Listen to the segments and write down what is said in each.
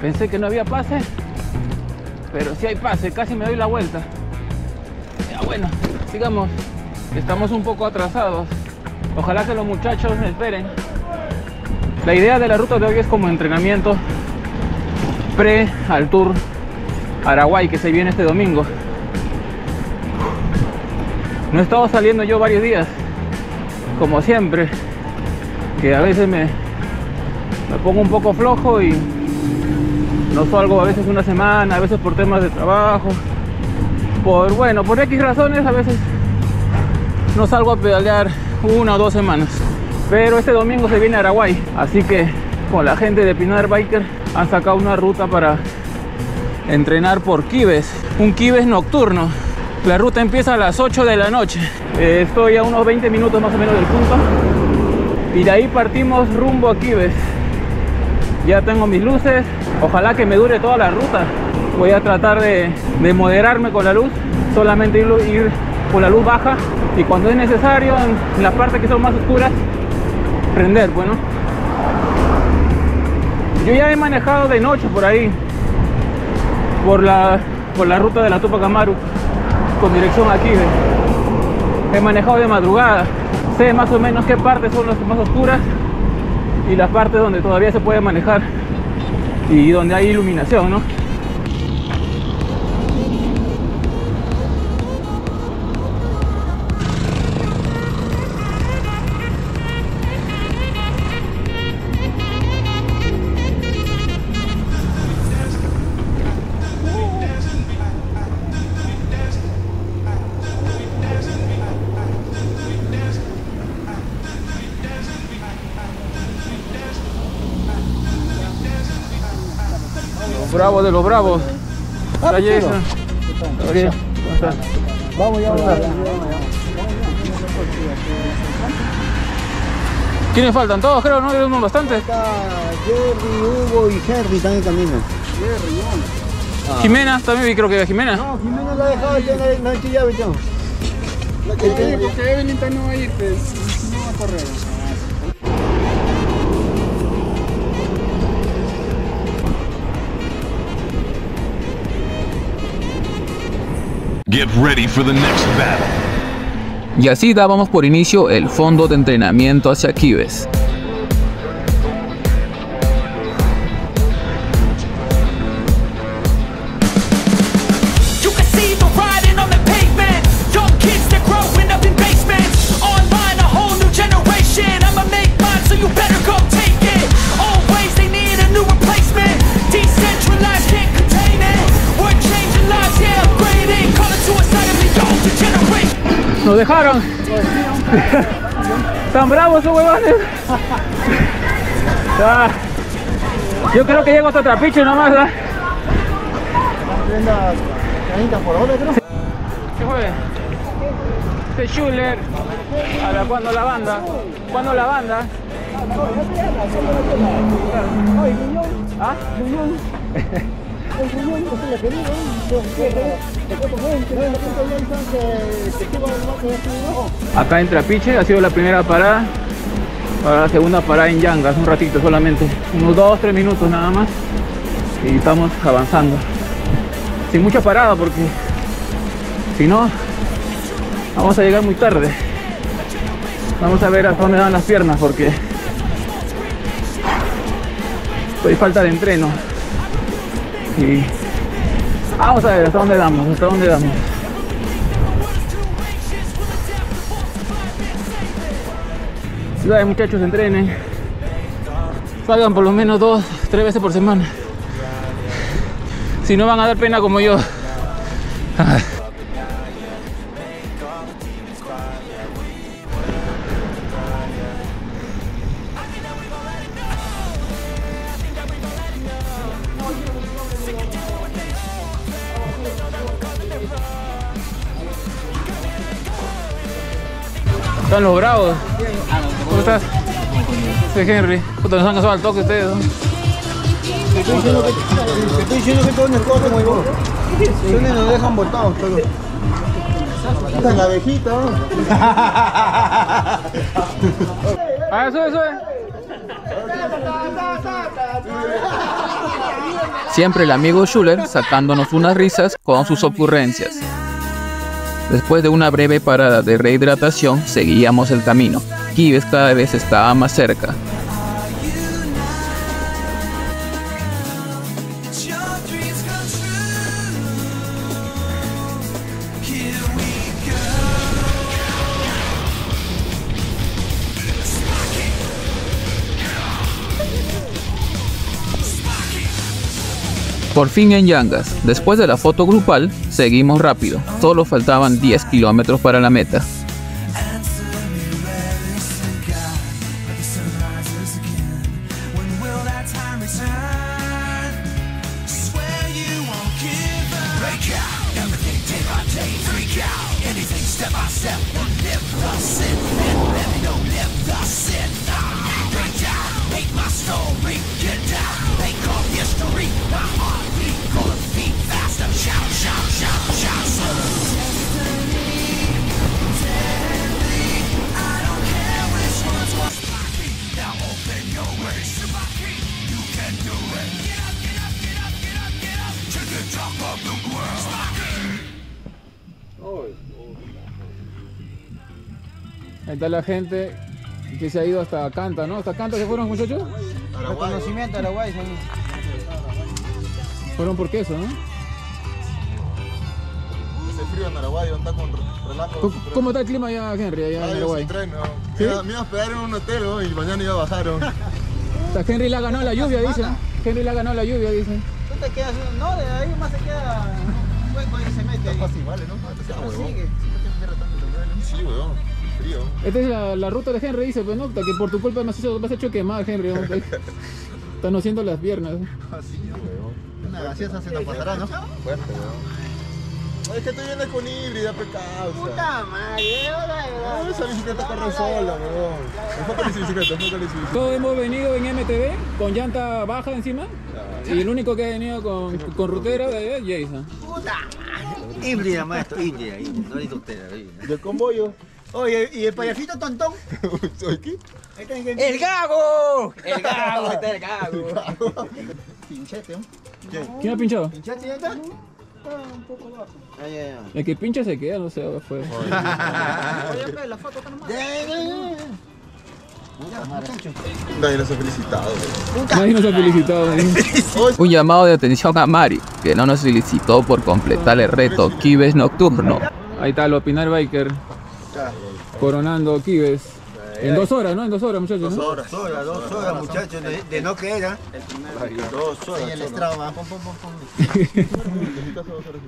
Pensé que no había pase, pero sí hay pase, casi me doy la vuelta. Ya bueno, sigamos. Estamos un poco atrasados. Ojalá que los muchachos me esperen. La idea de la ruta de hoy es como entrenamiento pre al Tour Arahuay que se viene este domingo. No he estado saliendo yo varios días, como siempre, que a veces me pongo un poco flojo y no salgo a veces una semana, a veces por temas de trabajo, por X razones a veces no salgo a pedalear una o dos semanas. Pero este domingo se viene a Arahuay, así que con la gente de Pinar Biker han sacado una ruta para entrenar por Quives, un Quives nocturno. La ruta empieza a las 8 de la noche. Estoy a unos 20 minutos más o menos del punto. Y de ahí partimos rumbo a Quives. Ya tengo mis luces. Ojalá que me dure toda la ruta. Voy a tratar de moderarme con la luz. Solamente ir con la luz baja. Y cuando es necesario, en las partes que son más oscuras, prender, bueno. Yo ya he manejado de noche por ahí. Por la ruta de la Tupac Amaru, con dirección a Quives. He manejado de madrugada, sé más o menos qué partes son las más oscuras y las partes donde todavía se puede manejar y donde hay iluminación, ¿no? Bravo de los bravos. Ah, okay. Vamos ya, vamos. ¿Quiénes faltan? Todos creo, ¿no? Hay bastantes. Jerry, Hugo y Henry también caminan. Jerry, Jimena, también vi, creo que Jimena. No, Jimena la ha dejado ya, no ha hecho llave ya. La que Evelyn no va a ir, no va a correr. Get ready for the next battle. Y así dábamos por inicio el fondo de entrenamiento hacia Quives. Nos dejaron. Tan bravos esos huevones. Yo creo que llego hasta Trapiche nomás, ¿verdad? ¿Qué fue? Este Schuller. Ahora, ¿cuándo la banda? ¿Cuándo la banda? ¿Ah? Acá en Trapiche ha sido la primera parada. Ahora la segunda parada en Yangas, un ratito solamente, unos 2-3 minutos nada más. Y estamos avanzando sin mucha parada porque si no vamos a llegar muy tarde. Vamos a ver hasta dónde dan las piernas porque hay falta de entreno. Y vamos a ver hasta dónde damos, Ciudades, muchachos, entrenen. Salgan por lo menos 2-3 veces por semana. Si no van a dar pena como yo. Están los bravos. ¿Cómo estás? Soy Henry. Puta, nos han casado al toque ustedes, ¿no? Te estoy diciendo que todo en el corte muy bueno. Ustedes nos dejan botados, pero... Esta es la abejita, ¿no? A ver, sube, sube. Siempre el amigo Schuller sacándonos unas risas con sus ocurrencias. Después de una breve parada de rehidratación, seguíamos el camino. Quives cada vez estaba más cerca. Por fin en Yangas, después de la foto grupal, seguimos rápido. Solo faltaban 10 kilómetros para la meta. Ahí está la gente que se ha ido hasta Canta, ¿no? ¿Hasta Canta se fueron, muchachos? Reconocimiento a Arahuay. Fueron por queso, ¿no? Hace frío en Arahuay, está con relajo. ¿Cómo está el clima allá, Henry, allá en Arahuay? ¿Sí? Me iba a hospedar en un hotel, ¿no? Y mañana iba a bajar, ¿no? Henry la ganó la lluvia, dicen. Henry la ganó la lluvia, dicen. ¿Tú te quedas? No, de ahí más se queda un hueco ahí se mete. Está fácil, ¿vale? ¿No? Sigue. Sí, huevón. Esta es la ruta de Henry, dice, pues no, que por tu culpa me has hecho quemar, Henry. Están haciendo las piernas. Así, weón. Una gaseosa se nos pasará, ¿no? Fuerte, weón. Es que tú vienes con híbrida, pecado. Puta madre, ahora. Esa bicicleta corre sola, weón. Enfócale su bicicleta, enfócale su bicicleta. Todos hemos venido en MTV, con llanta baja encima. Y el único que ha venido con rutera es Jason. Puta madre. Híbrida, maestro, híbrida. No hay rutera, híbrida. Del convoyo. Oye, ¿y el payasito tontón? ¿Qué? ¡El gago! ¡El gago! ¡Está el gago! Pinchete, ¿no? ¿Quién ha pinchado? ¿Pinchete ya está? Está un poco bajo. El que pincha se queda, no sé, fue. Oye, la foto está nomás. Nadie nos ha felicitado. Nadie nos ha felicitado. Un llamado de atención a Mari, que no nos felicitó por completar el reto Quives Nocturno. Ahí está los Pinar Biker. Coronando Quives en 2 horas, ¿no? En 2 horas, muchachos. 2 horas, 2 horas, muchachos. De no creer, ¿ah? El primer 2 horas. Y el Strava.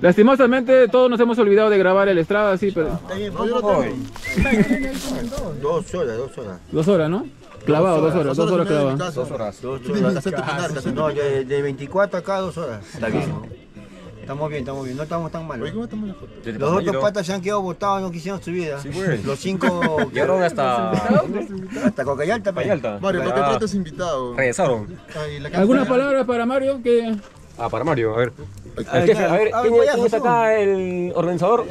Lastimosamente, todos nos hemos olvidado de grabar el Strava, así, pero. No, yo no tengo. 2 horas. 2 horas, ¿no? Clavado, 2 horas. 2 horas clavado. 2 horas. 2 horas. No, de 24 acá, 2 horas. Está bien. Estamos bien, no estamos tan mal. ¿Cómo estamos en la foto? Los otros patas se han quedado botados, no quisieron subir. Sí, pues. Los 5 llegaron hasta Coca-Yalta. Mario, ¿para qué tratas invitado? Regresaron. ¿Algunas palabras para Mario? ¿Qué? Ah, para Mario, a ver. El jefe, a ver, ¿quién está acá el organizador?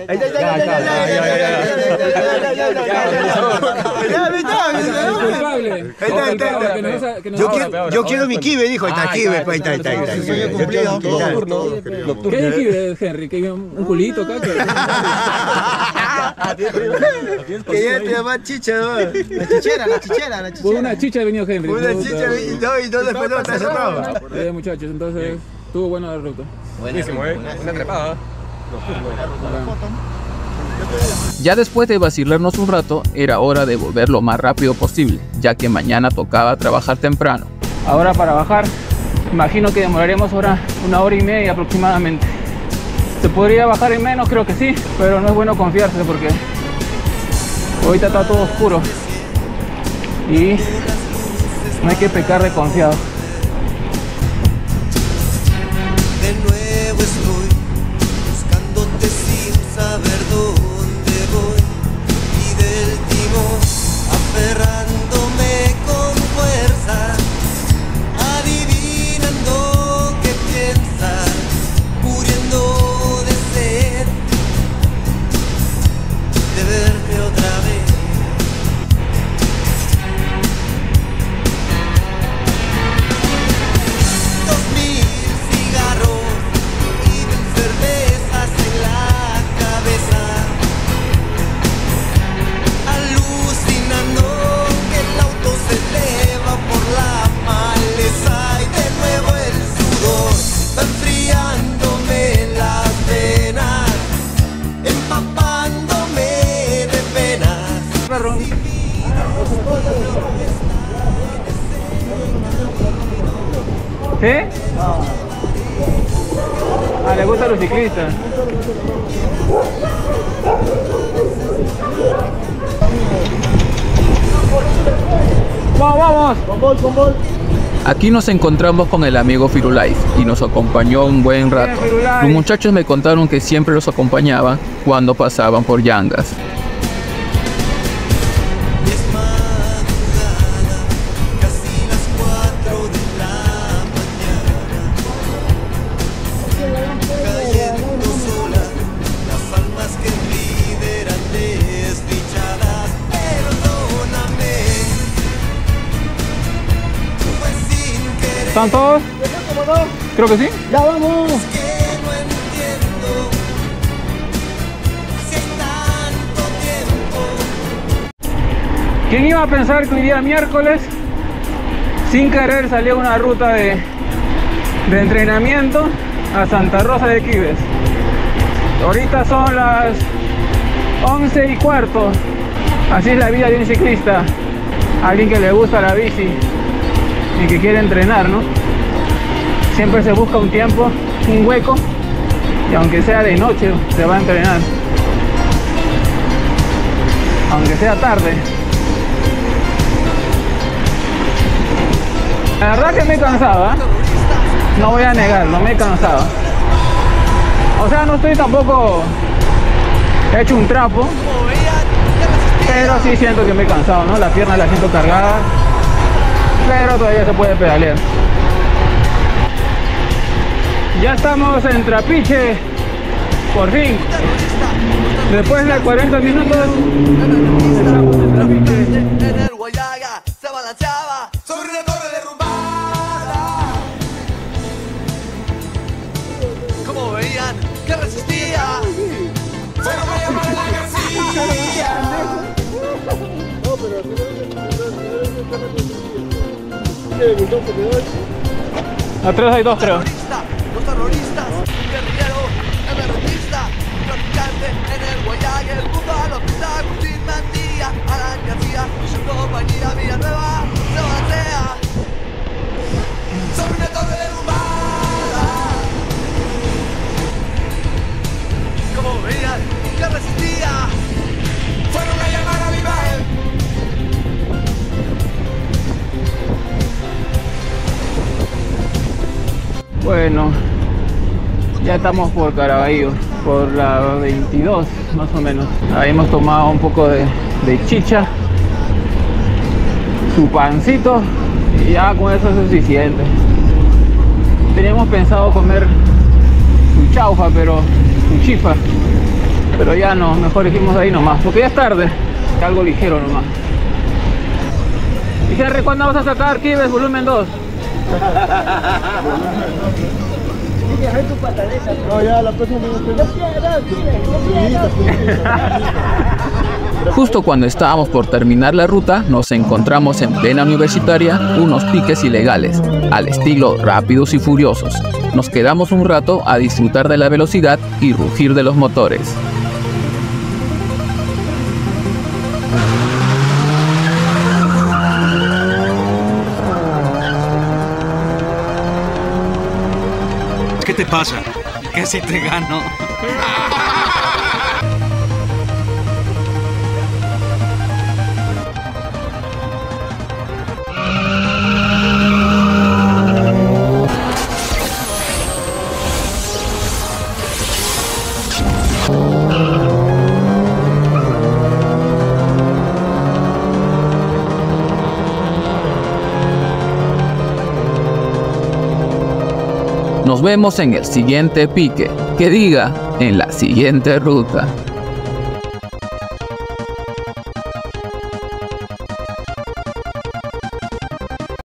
Ya, yo quiero mi Quive, dijo. Ahí está Quive, ahí está. ¿Qué es Quive, Henry? ¿Que hay un culito acá? Que ya te llamas chicha, ¿no? La chichera. Por una chicha ha venido Henry. Una chicha y dos de pelota, se traba. Muchachos, entonces... Estuvo buena la ruta. Buenísimo, ¿eh? Una trepada. Ya después de vacilarnos un rato, era hora de volver lo más rápido posible, ya que mañana tocaba trabajar temprano. Ahora para bajar, imagino que demoraremos ahora 1 hora y media aproximadamente. ¿Se podría bajar en menos? Creo que sí, pero no es bueno confiarse porque ahorita está todo oscuro y no hay que pecar de confiado. Estoy buscándote sin saber dónde voy, y del timón aferrándome con fuerza, adivinando qué piensas, muriendo de sed de verte otra vez. ¿Sí? No. Ah, le gustan los ciclistas. ¡Vamos, vamos! Con bol. Aquí nos encontramos con el amigo Firulais y nos acompañó un buen rato. Los muchachos me contaron que siempre los acompañaban cuando pasaban por Yangas. ¿Están todos? Creo que sí. ¡Ya vamos! ¿Quién iba a pensar que hoy día miércoles, sin querer, salió una ruta de entrenamiento a Santa Rosa de Quives? Ahorita son las 11:15. Así es la vida de un ciclista, alguien que le gusta la bici y que quiere entrenar, ¿no? Siempre se busca un tiempo, un hueco, y aunque sea de noche se va a entrenar, aunque sea tarde. La verdad que me cansaba, ¿eh? No voy a negarlo, me cansaba. O sea, no estoy tampoco hecho un trapo, pero sí siento que me he cansado, ¿no? Las piernas las siento cargadas, pero todavía se puede pedalear. Ya estamos en Trapiche, por fin. Después de 40 minutos estamos en Trapiche. Atrás hay dos, creo. Los terroristas, un guerrillero, el terrorista, traficante en el Guayag, el cubano, Agustín Mandía, Alan García, y su compañía Villanueva se batea sobre una torre derrumbada. Como veían que resistía, fueron a llamar a mi madre. Bueno, ya estamos por Carabayllo, por la 22 más o menos. Ahí hemos tomado un poco de chicha, su pancito, y ya con eso es suficiente. Teníamos pensado comer su chaufa, pero su chifa, pero ya no, mejor dijimos ahí nomás, porque ya es tarde, algo ligero nomás. Y Henry, ¿cuándo vas a sacar Quives volumen 2? Justo cuando estábamos por terminar la ruta, nos encontramos en plena universitaria unos piques ilegales, al estilo Rápidos y Furiosos. Nos quedamos un rato a disfrutar de la velocidad y rugir de los motores. ¿Qué te pasa? Que si te gano. Nos vemos en el siguiente pique, que diga, en la siguiente ruta.